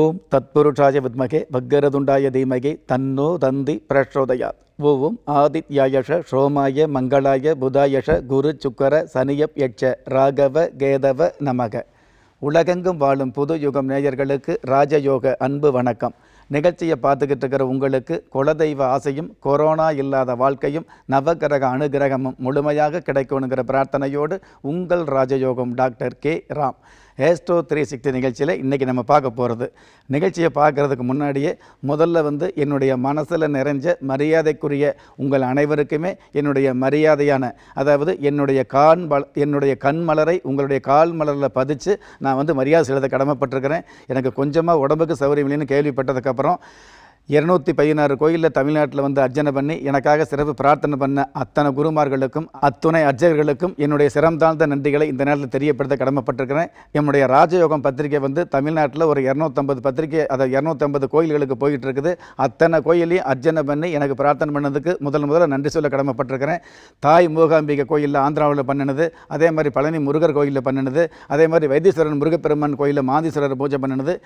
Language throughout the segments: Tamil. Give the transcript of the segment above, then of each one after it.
ओम तत्पुरुषाय विद्महे भग्गरतुण्डाय धीमहि तन्नो दन्ति प्रचोदयात्। ओम आदित्यायश श्रोमाय मंगलाय बुधायश गुरु सुकर सनियप्यच्छ राघव केदव नमः। உலகெங்கும் வாழும் புது யுகம் நேயர்களுக்கு ராஜயோக அன்பு வணக்கம். நிகழ்ச்சியை பார்த்துக்கிட்டு இருக்கிற உங்களுக்கு குலதெய்வ ஆசையும் கொரோனா இல்லாத வாழ்க்கையும் நவகிரக அனுகிரகமும் முழுமையாக கிடைக்கணுங்கிற பிரார்த்தனையோடு உங்கள் ராஜயோகம் டாக்டர் கே ராம். ஏஸ்ட்ரோ 360 நிகழ்ச்சியில் இன்றைக்கி நம்ம பார்க்க போகிறது. நிகழ்ச்சியை பார்க்குறதுக்கு முன்னாடியே முதல்ல வந்து என்னுடைய மனசில் நிறைஞ்ச மரியாதைக்குரிய உங்கள் அனைவருக்குமே என்னுடைய மரியாதையான, அதாவது என்னுடைய கண் மலரை உங்களுடைய கால் மலரில் பதிச்சு நான் வந்து மரியாதை செலுத்த கடமைப்பட்டிருக்கிறேன். எனக்கு கொஞ்சமாக உடம்புக்கு சௌகரியம் இல்லைன்னு கேள்விப்பட்டதுக்கப்புறம் 216 கோயிலில் தமிழ்நாட்டில் வந்து அர்ச்சனை பண்ணி எனக்காக சிறப்பு பிரார்த்தனை பண்ண அத்தனை குருமார்களுக்கும் அத்துணை அர்ச்சகர்களுக்கும் என்னுடைய சிரம் தாழ்ந்த நன்றிகளை இந்த நேரத்தில் தெரியப்படுத்த கடமைப்பட்டிருக்கிறேன். என்னுடைய ராஜயோகம் பத்திரிகை வந்து தமிழ்நாட்டில் ஒரு 250 பத்திரிகை, அதை 250 கோயில்களுக்கு போயிட்டு இருக்குது. அத்தனை கோயிலையும் அர்ச்சனை பண்ணி எனக்கு பிரார்த்தனை பண்ணதுக்கு முதல்ல நன்றி சொல்ல கடமைப்பட்டிருக்கிறேன். தாய் மூகாம்பிகை கோயிலில் ஆந்திராவில் பண்ணினது, அதே மாதிரி பழனி முருகர் கோயிலில் பண்ணினது, அதே மாதிரி வைத்தீஸ்வரன் முருகப்பெருமான் கோயிலில் மாந்தீஸ்வரர் பூஜை பண்ணினது.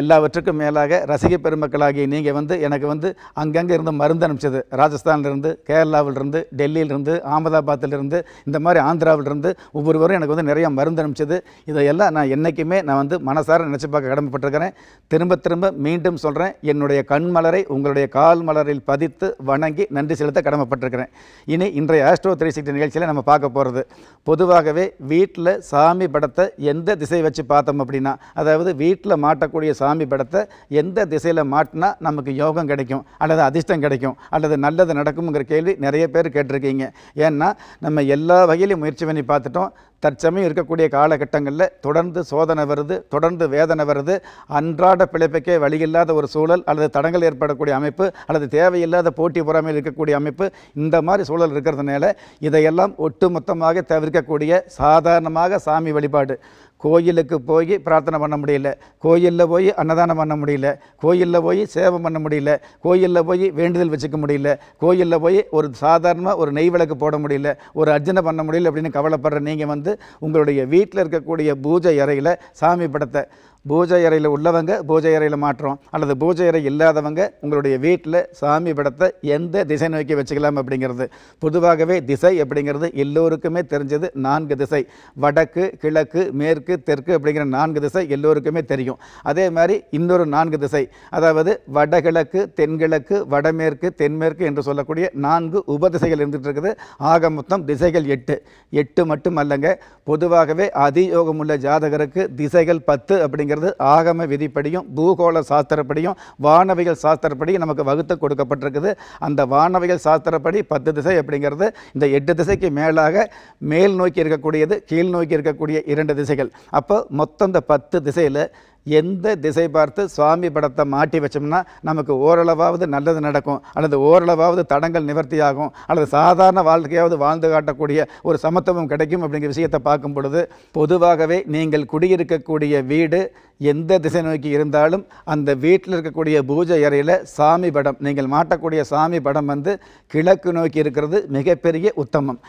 எல்லாவற்றுக்கும் மேலாக ரசிக பெருமக்களாகிய நீங்கள் வந்து எனக்கு வந்து அங்கங்கே இருந்து மருந்து அனுப்பிச்சது. ராஜஸ்தான்லேருந்து, கேரளாவிலிருந்து, டெல்லியிலிருந்து, அகமதாபாத்திலிருந்து, இந்த மாதிரி ஆந்திராவிலிருந்து ஒவ்வொருவரும் எனக்கு வந்து நிறையா மருந்து அனுப்பிச்சது. இதையெல்லாம் நான் என்றைக்குமே நான் வந்து மனசார நினச்சி பார்க்க கடமைப்பட்டிருக்கிறேன். திரும்ப திரும்ப மீண்டும் சொல்கிறேன், என்னுடைய கண் மலரை உங்களுடைய கால் மலரில் பதித்து வணங்கி நன்றி செலுத்த கடமைப்பட்டிருக்கிறேன். இனி இன்றைய ஆஸ்ட்ரோ 360 நிகழ்ச்சியில் நம்ம பார்க்க போகிறது, பொதுவாகவே வீட்டில் சாமி படத்தை எந்த திசை வச்சு பார்த்தோம் அப்படின்னா, அதாவது வீட்டில் மாட்டக்கூடிய சாமி படத்தை எந்த திசையில் மாட்டினா நமக்கு யோகம் கிடைக்கும் அல்லது அதிர்ஷ்டம் கிடைக்கும் அல்லது நல்லது நடக்கும்ங்கிற கேள்வி நிறைய பேர் கேட்டிருக்கீங்க. ஏன்னா நம்ம எல்லா வகையிலையும் முயற்சி பண்ணி பார்த்துட்டோம். தற்சமயம் இருக்கக்கூடிய காலகட்டங்களில் தொடர்ந்து சோதனை வருது, தொடர்ந்து வேதனை வருது, அன்றாட பிழைப்புக்கே வழியில்லாத ஒரு சூழல் அல்லது தடங்கள் ஏற்படக்கூடிய அமைப்பு அல்லது தேவையில்லாத போட்டி பொறாமையில் இருக்கக்கூடிய அமைப்பு, இந்த மாதிரி சூழல் இருக்கிறதுனால இதையெல்லாம் ஒட்டுமொத்தமாக தவிர்க்கக்கூடிய சாதாரணமாக சாமி வழிபாடு. கோயிலுக்கு போய் பிரார்த்தனை பண்ண முடியல, கோயிலில் போய் அன்னதானம் பண்ண முடியல, கோயிலில் போய் சேவை பண்ண முடியல, கோயிலில் போய் வேண்டுதல் வச்சுக்க முடியல, கோயிலில் போய் ஒரு சாதாரணமாக ஒரு நெய் விளக்கு போட முடியல, ஒரு அர்ச்சனை பண்ண முடியல அப்படின்னு கவலைப்படுற நீங்கள் வந்து உங்களுடைய வீட்டில் இருக்கக்கூடிய பூஜை அறையில் சாமி படத்தை, பூஜை அறையில் உள்ளவங்க பூஜை அறையில் மாற்றோம் அல்லது பூஜை அறை இல்லாதவங்க உங்களுடைய வீட்டில் சாமி படத்தை எந்த திசை நோக்கி வச்சுக்கலாம் அப்படிங்கிறது. பொதுவாகவே திசை அப்படிங்கிறது எல்லோருக்குமே தெரிஞ்சது. 4 திசை, வடக்கு, கிழக்கு, மேற்கு, தெற்கு அப்படிங்கிற 4 திசை எல்லோருக்குமே தெரியும். அதே மாதிரி இன்னொரு 4 திசை, அதாவது வடகிழக்கு, தென்கிழக்கு, வடமேற்கு, தென்மேற்கு என்று சொல்லக்கூடிய 4 உபதிசைகள் இருந்துகிட்டு இருக்குது. ஆக மொத்தம் திசைகள் 8 மட்டும் அல்லங்க. பொதுவாகவே அதியோகம் உள்ள ஜாதகருக்கு திசைகள் 10 அப்படிங்கிற ஆகம விதிப்படியும் பூகோள சாஸ்திரப்படியும் வானவியல் சாஸ்திரப்படியும் நமக்கு வகுத்து கொடுக்கப்பட்டிருக்குது. அந்த வானவியல் சாஸ்திரப்படி 10 திசை அப்படிங்கிறது இந்த 8 திசைக்கு மேலாக மேல் நோக்கி இருக்கக்கூடியது, கீழ் நோக்கி இருக்கக்கூடிய 2 திசைகள். அப்போ மொத்தம் இந்த 10 திசையில் எந்த திசை பார்த்து சுவாமி படத்தை மாட்டி வச்சோம்னா நமக்கு ஓரளவாவது நல்லது நடக்கும் அல்லது ஓரளவாவது தடங்கள் நிவர்த்தி ஆகும் அல்லது சாதாரண வாழ்க்கையாவது வாழ்ந்து காட்டக்கூடிய ஒரு சமத்துவம் கிடைக்கும் அப்படிங்கிற விஷயத்தை பார்க்கும் பொழுது, பொதுவாகவே நீங்கள் குடியிருக்கக்கூடிய வீடு எந்த திசை நோக்கி இருந்தாலும் அந்த வீட்டில் இருக்கக்கூடிய பூஜை அறையில் சாமி படம், நீங்கள் மாட்டக்கூடிய சாமி படம் வந்து கிழக்கு நோக்கி இருக்கிறது மிகப்பெரிய உத்தமம்.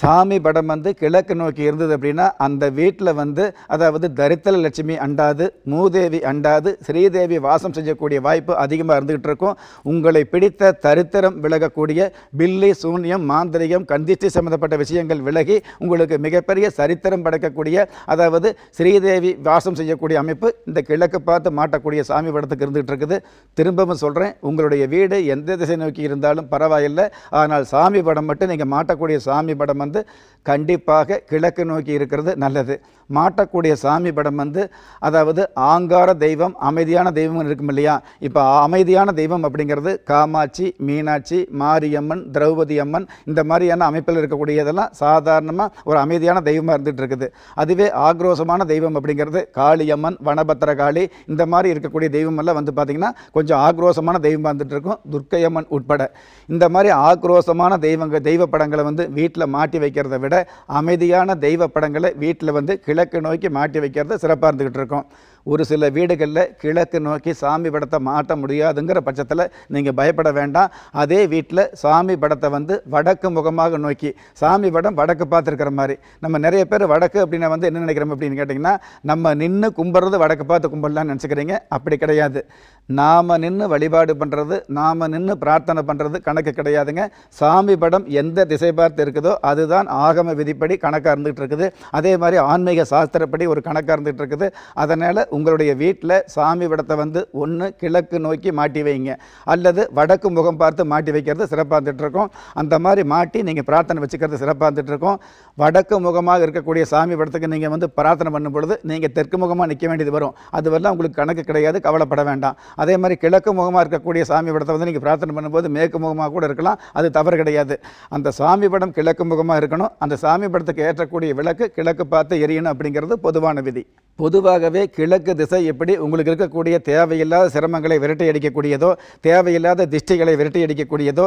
சாமி படம் வந்து கிழக்கு நோக்கி இருந்தது அப்படின்னா அந்த வீட்டில் வந்து, அதாவது தரித்திர லட்சுமி அண்டாது, மூதேவி அண்டாது, ஸ்ரீதேவி வாசம் செய்யக்கூடிய வாய்ப்பு அதிகமாக இருந்துகிட்டு இருக்கும். உங்களை பிடித்த தரித்திரம் விலகக்கூடிய, பில்லி, சூன்யம், மாந்திரிகம், கந்திஷ்டி சம்பந்தப்பட்ட விஷயங்கள் விலகி உங்களுக்கு மிகப்பெரிய சரித்திரம் படைக்கக்கூடிய, அதாவது ஸ்ரீதேவி வாசம் செய்யக்கூடிய அமைப்பு இந்த கிழக்கு பார்த்து மாட்டக்கூடிய சாமி படத்துக்கு இருந்துகிட்டு இருக்குது. திரும்பவும் சொல்கிறேன், உங்களுடைய வீடு எந்த திசை நோக்கி இருந்தாலும் பரவாயில்லை, ஆனால் சாமி படம் மட்டும் நீங்கள் மாட்டக்கூடிய சாமி படம் வந்து கண்டிப்பாக கிழக்கு நோக்கி இருக்கிறது நல்லது. மாட்டக்கூடிய சாமி படம் வந்து, அதாவது ஆங்கார தெய்வம், அமைதியான தெய்வம் இருக்கும் இல்லையா, இப்போ அமைதியான தெய்வம் அப்படிங்கிறது காமாட்சி, மீனாட்சி, மாரியம்மன், திரௌபதி அம்மன், இந்த மாதிரியான அமைப்பில் இருக்கக்கூடியதெல்லாம் சாதாரணமாக ஒரு அமைதியான தெய்வமாக இருந்துகிட்டு இருக்குது. அதுவே ஆக்ரோஷமான தெய்வம் அப்படிங்கிறது காளியம்மன், வனபத்திர காளி, இந்த மாதிரி இருக்கக்கூடிய தெய்வமெல்லாம் வந்து பார்த்திங்கன்னா கொஞ்சம் ஆக்ரோஷமான தெய்வமாக இருந்துகிட்டு இருக்கும், துர்க்கையம்மன் உட்பட. இந்த மாதிரி ஆக்ரோஷமான தெய்வ படங்களை வந்து வீட்டில் மாட்டி வைக்கிறத விட அமைதியான தெய்வ படங்களை வீட்டில் வந்து கிழக்கு நோக்கி மாட்டி வைக்கிறது சிறப்பாக இருந்துகிட்டு இருக்கும். ஒரு சில வீடுகளில் கிழக்கு நோக்கி சாமி படத்தை மாற்ற முடியாதுங்கிற பட்சத்தில் நீங்கள் பயப்பட வேண்டாம். அதே வீட்டில் சாமி படத்தை வந்து வடக்கு முகமாக நோக்கி சாமி படம் வடக்கு பார்த்துருக்கிற மாதிரி, நம்ம நிறைய பேர் வடக்கு அப்படின்னா வந்து என்ன நினைக்கிறோம் அப்படின்னு கேட்டிங்கன்னா, நம்ம நின்று கும்பிட்றது வடக்கு பார்த்து கும்பிடலான்னு நினச்சிக்கிறீங்க. அப்படி கிடையாது. நாம் நின்று வழிபாடு பண்ணுறது, நாம் நின்று பிரார்த்தனை பண்ணுறது கணக்கு கிடையாதுங்க. சாமி படம் எந்த திசை பார்த்து இருக்குதோ அதுதான் ஆகம விதிப்படி கணக்காக இருந்துகிட்டு இருக்குது. அதே மாதிரி ஆன்மீக சாஸ்திரப்படி ஒரு கணக்காக இருந்துகிட்டு இருக்குது. அதனால் உங்களுடைய வீட்டில் சாமி படத்தை வந்து ஒன்று கிழக்கு நோக்கி மாட்டி வைங்க, அல்லது வடக்கு முகம் பார்த்து மாட்டி வைக்கிறது சிறப்பாக இருந்துகிட்ருக்கோம். அந்த மாதிரி மாட்டி நீங்கள் பிரார்த்தனை வச்சுக்கிறது சிறப்பாக இருந்துகிட்ருக்கோம். வடக்கு முகமாக இருக்கக்கூடிய சாமி படத்துக்கு நீங்கள் வந்து பிரார்த்தனை பண்ணும் பொழுது நீங்கள் தெற்கு முகமாக நிற்க வேண்டியது வரும். அதுவெல்லாம் உங்களுக்கு கணக்கு கிடையாது, கவலைப்பட வேண்டாம். அதே மாதிரி கிழக்கு முகமாக இருக்கக்கூடிய சாமி படத்தை வந்து நீங்கள் பிரார்த்தனை பண்ணும்போது மேற்கு முகமாக கூட இருக்கலாம், அது தவறு கிடையாது. அந்த சாமி படம் கிழக்கு முகமாக இருக்கணும். அந்த சாமி படத்துக்கு ஏற்றக்கூடிய விளக்கு கிழக்கு பார்த்து எரியணும் அப்படிங்கிறது பொதுவான விதி. பொதுவாகவே கிழக்கு திசை எப்படி உங்களுக்கு இருக்கக்கூடிய தேவையில்லாத சிரமங்களை விரட்டி அடிக்கக்கூடியதோ, தேவையில்லாத திஷ்டிகளை விரட்டி அடிக்கக்கூடியதோ,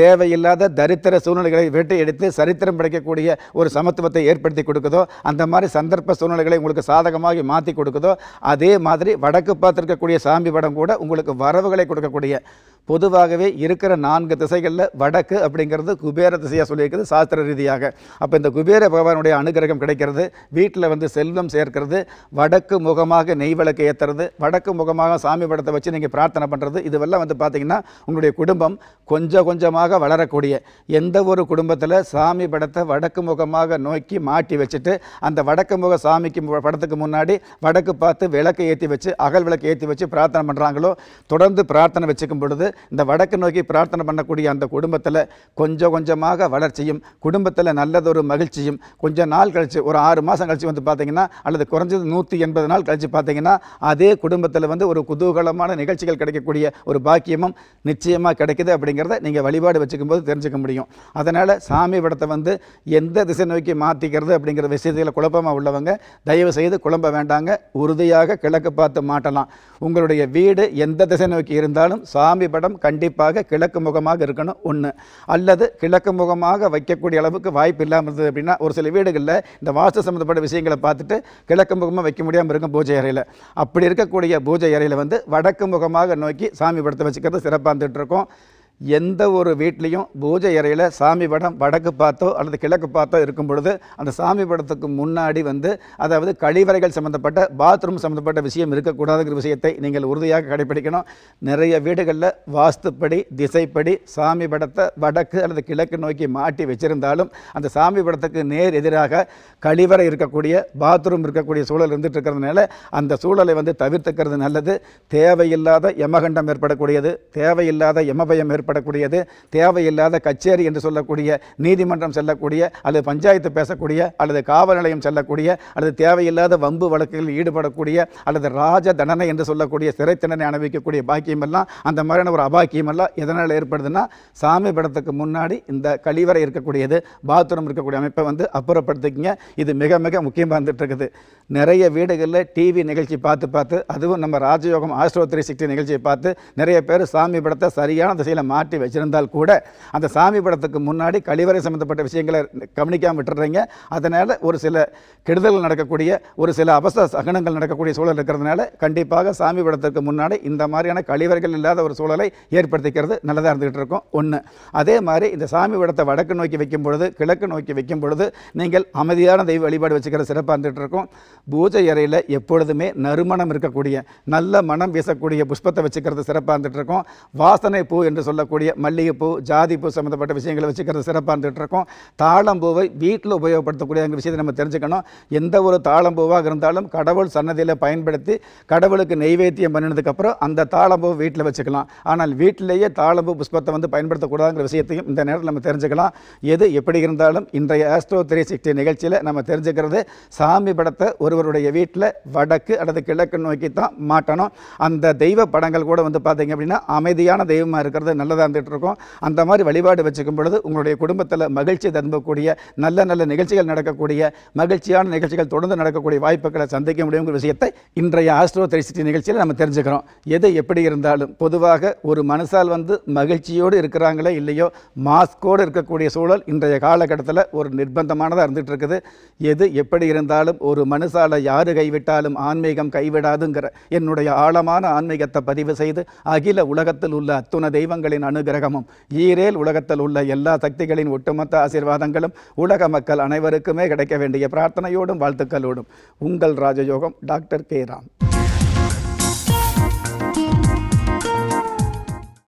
தேவையில்லாத தரித்திர சூழ்நிலைகளை விரட்டி எடுத்து சரித்திரம் படைக்கக்கூடிய ஒரு சமத்துவத்தை ஏற்படுத்தி கொடுக்குதோ, அந்த மாதிரி சந்தர்ப்ப சூழ்நிலைகளை உங்களுக்கு சாதகமாக மாற்றி கொடுக்குதோ, அதே மாதிரி வடக்கு பார்த்துருக்கக்கூடிய சாமி படம் கூட உங்களுக்கு வரவுகளை கொடுக்கக்கூடிய, பொதுவாகவே இருக்கிற 4 திசைகளில் வடக்கு அப்படிங்கிறது குபேர திசையாக சொல்லியிருக்கிறது சாஸ்திர ரீதியாக. அப்போ இந்த குபேர பகவானுடைய அனுகிரகம் கிடைக்கிறது, வீட்டில் வந்து செல்வம் சேர்க்கிறது, வடக்கு முகமாக நெய் விளக்கு ஏற்றுறது, வடக்கு முகமாக சாமி படத்தை வச்சு நீங்கள் பிரார்த்தனை பண்ணுறது, இதுவெல்லாம் வந்து பார்த்திங்கன்னா உங்களுடைய குடும்பம் கொஞ்சம் கொஞ்சமாக வளரக்கூடிய, எந்த ஒரு குடும்பத்தில் சாமி படத்தை வடக்கு முகமாக நோக்கி மாட்டி வச்சுட்டு அந்த வடக்கு முக சாமிக்கு படத்துக்கு முன்னாடி வடக்கு பார்த்து விளக்கு ஏற்றி வச்சு, அகல் விளக்கு ஏற்றி வச்சு பிரார்த்தனை பண்ணுறாங்களோ, தொடர்ந்து பிரார்த்தனை வச்சுக்கும் பொழுது இந்த வடக்கு நோக்கி பிரார்த்தனை பண்ணக்கூடிய அந்த குடும்பத்தில் கொஞ்சம் கொஞ்சமாக வளர்ச்சியும், குடும்பத்தில் நல்லதொரு மகிழ்ச்சியும், கொஞ்சம் நாள் கழித்து ஒரு 6 மாதம் கழித்து வந்து பார்த்திங்கன்னா, அல்லது குறைஞ்சது 180 நாள் கழித்து பார்த்திங்கன்னா, அதே குடும்பத்தில் வந்து ஒரு குதூகலமான நிகழ்ச்சிகள் கிடைக்கக்கூடிய ஒரு பாக்கியமும் நிச்சயமாக கிடைக்குது அப்படிங்கிறத நீங்கள் வழிபாடு வச்சுக்கும் போது தெரிஞ்சுக்க முடியும். அதனால் சாமி படத்தை வந்து எந்த திசை நோக்கி மாற்றிக்கிறது அப்படிங்கிற விஷயத்தில் குழப்பமாக உள்ளவங்க தயவு செய்து குழம்ப வேண்டாங்க. உறுதியாக கிழக்கு பார்த்து மாட்டலாம். உங்களுடைய வீடு எந்த திசை நோக்கி இருந்தாலும் சாமி படம் கண்டிப்பாக கிழக்கு முகமாக இருக்கணும் ஒன்று, அல்லது கிழக்கு முகமாக வைக்கக்கூடிய அளவுக்கு வாய்ப்பு இல்லாமல் இருந்தது அப்படின்னா, ஒரு சில வீடுகளில் இந்த வாஸ்து சம்மந்தப்பட்ட விஷயங்களை பார்த்துட்டு கிழக்கு முகமாக வைக்க முடியாமல் இருக்கும் பூஜை அறையில், அப்படி இருக்கக்கூடிய பூஜை அறையில் வந்து வடக்கு முகமாக நோக்கி சாமி படத்தை வச்சுக்கிறது சிறப்பாக இருந்துகிட்ருக்கோம். எந்த ஒரு வீட்லேயும் பூஜை அறையில் சாமி படம் வடக்கு பார்த்தோ அல்லது கிழக்கு பார்த்தோ இருக்கும் பொழுது அந்த சாமி படத்துக்கு முன்னாடி வந்து, அதாவது கழிவறைகள் சம்மந்தப்பட்ட, பாத்ரூம் சம்மந்தப்பட்ட விஷயம் இருக்கக்கூடாதுங்கிற விஷயத்தை நீங்கள் உறுதியாக கடைபிடிக்கணும். நிறைய வீடுகளில் வாஸ்துப்படி திசைப்படி சாமி படத்தை வடக்கு அல்லது கிழக்கு நோக்கி மாட்டி வச்சுருந்தாலும் அந்த சாமி படத்துக்கு நேர் எதிராக கழிவறை இருக்கக்கூடிய, பாத்ரூம் இருக்கக்கூடிய சூழல் இருந்துகிட்டு இருக்கிறதுனால அந்த சூழலை வந்து தவிர்த்துக்கிறது நல்லது. தேவையில்லாத யமகண்டம் ஏற்படக்கூடியது, தேவையில்லாத யமபயம் ஏற்படக்கூடியது, தேவையில்லாத கச்சேரி என்று சொல்லக்கூடிய, நீதிமன்றம் செல்லக்கூடிய, அல்லது பஞ்சாயத்து பேசக்கூடிய, அல்லது காவல் நிலையம் செல்லக்கூடிய, அல்லது தேவையில்லாத வம்பு வழக்குகளில் ஈடுபடக்கூடிய, அல்லது ராஜ தண்டனை என்று சொல்லக்கூடிய சிறை தண்டனை அனுபவிக்கக்கூடிய பாக்கியமெல்லாம், அந்த மாதிரியான ஒரு அபாக்கியமெல்லாம் எதனால் ஏற்படுதுன்னா, சாமி படத்துக்கு முன்னாடி இந்த கழிவறை இருக்கக்கூடியது, பாத்ரூம் இருக்கக்கூடிய அமைப்பை வந்து அப்புறப்படுத்திக்கிங்க. இது மிக மிக முக்கியமாக இருந்துகிட்டு இருக்குது. நிறைய வீடுகளில் டிவி நிகழ்ச்சி பார்த்து பார்த்து, அதுவும் நம்ம ராஜயோகம் ஆஸ்ட்ரோ 360 நிகழ்ச்சியை பார்த்து நிறைய பேர் சாமி படத்தை சரியான திசையில் மாட்டி வச்சிருந்தால் கூட அந்த சாமி படத்துக்கு முன்னாடி கழிவறை சம்பந்தப்பட்ட விஷயங்களை கவனிக்காமல் விட்டுறீங்க. அதனால் ஒரு சில கெடுதல்கள் நடக்கக்கூடிய, ஒரு சில அபச சகனங்கள் நடக்கக்கூடிய சூழல் இருக்கிறதுனால கண்டிப்பாக சாமி படத்துக்கு முன்னாடி இந்த மாதிரியான கழிவறைகள் இல்லாத ஒரு சூழலை ஏற்படுத்திக்கிறது நல்லதாக இருந்துகிட்டு இருக்கும் ஒன்று. அதே மாதிரி இந்த சாமி படத்தை வடக்கு நோக்கி வைக்கும் பொழுது, கிழக்கு நோக்கி வைக்கும் பொழுது நீங்கள் அமைதியான தெய்வ வழிபாடு வச்சுக்கிற சிறப்பாக இருந்துகிட்டு இருக்கும். பூஜை அறையில் எப்பொழுதுமே நறுமணம் இருக்கக்கூடிய, நல்ல மனம் வீசக்கூடிய புஷ்பத்தை வச்சுக்கிறது சிறப்பாக இருந்துகிட்டு இருக்கும். வாசனை பூ என்று சொல்ல மல்லிகைப்பூ, ஜாதிப்பூ சம்பந்தப்பட்ட விஷயங்களை வச்சுக்கிறது சிறப்பாக இருந்துகிட்டு இருக்கும். தாளம்பூவை வீட்டில் உபயோகப்படுத்தக்கூடிய விஷயத்தை நம்ம தெரிஞ்சுக்கணும். எந்த ஒரு தாளம்பூவாக இருந்தாலும் கடவுள் சன்னதியில் பயன்படுத்தி கடவுளுக்கு நெய்வேத்தியம் பண்ணினதுக்கப்புறம் அந்த தாளம்பூவை வீட்டில் வச்சுக்கலாம். ஆனால் வீட்டிலேயே தாளம்பூ புஷ்பத்தை வந்து பயன்படுத்தக்கூடாதுங்கிற விஷயத்தையும் இந்த நேரத்தில் நம்ம தெரிஞ்சுக்கலாம். எது எப்படி இருந்தாலும் இன்றைய ஆஸ்ட்ரோ 360 நிகழ்ச்சியில் நம்ம தெரிஞ்சுக்கிறது, சாமி படத்தை ஒருவருடைய வீட்டில் வடக்கு அல்லது கிழக்கு நோக்கி தான் மாட்டணும். அந்த தெய்வ படங்கள் கூட வந்து பார்த்தீங்க அப்படின்னா அமைதியான தெய்வமாக இருக்கிறது நல்ல உள்ளதாக அந்த மாதிரி வழிபாடு வச்சுக்கும் பொழுது உங்களுடைய குடும்பத்தில் மகிழ்ச்சி தரக்கூடிய நல்ல நல்ல நிகழ்ச்சிகள் நடக்கக்கூடிய மகிழ்ச்சியான நிகழ்ச்சிகள் தொடர்ந்து நடக்கக்கூடிய வாய்ப்புகளை சந்திக்க முடியுங்கிற விஷயத்தை இன்றைய ஆஸ்ட்ரோ 360 நிகழ்ச்சியில் நம்ம தெரிஞ்சுக்கிறோம். எது எப்படி இருந்தாலும் பொதுவாக ஒரு மனசால் வந்து மகிழ்ச்சியோடு இருக்கிறாங்களே இல்லையோ மாஸ்கோடு இருக்கக்கூடிய சூழல் இன்றைய காலகட்டத்தில் ஒரு நிர்பந்தமானதாக இருந்துகிட்டு இருக்குது. எது எப்படி இருந்தாலும் ஒரு மனசால் யார் கைவிட்டாலும் ஆன்மீகம் கைவிடாதுங்கிற என்னுடைய ஆழமான ஆன்மீகத்தை பதிவு செய்து அகில உலகத்தில் உள்ள அத்துணை தெய்வங்களின் அனுகிரகமும் ஈரேல் உலகத்தில் உள்ள எல்லா சக்திகளின் ஒட்டுமொத்த ஆசீர்வாதங்களும் உலக மக்கள் அனைவருக்குமே கிடைக்க வேண்டிய பிரார்த்தனையோடும் வாழ்த்துக்களோடும் உங்கள் ராஜயோகம் டாக்டர் கே ராம்.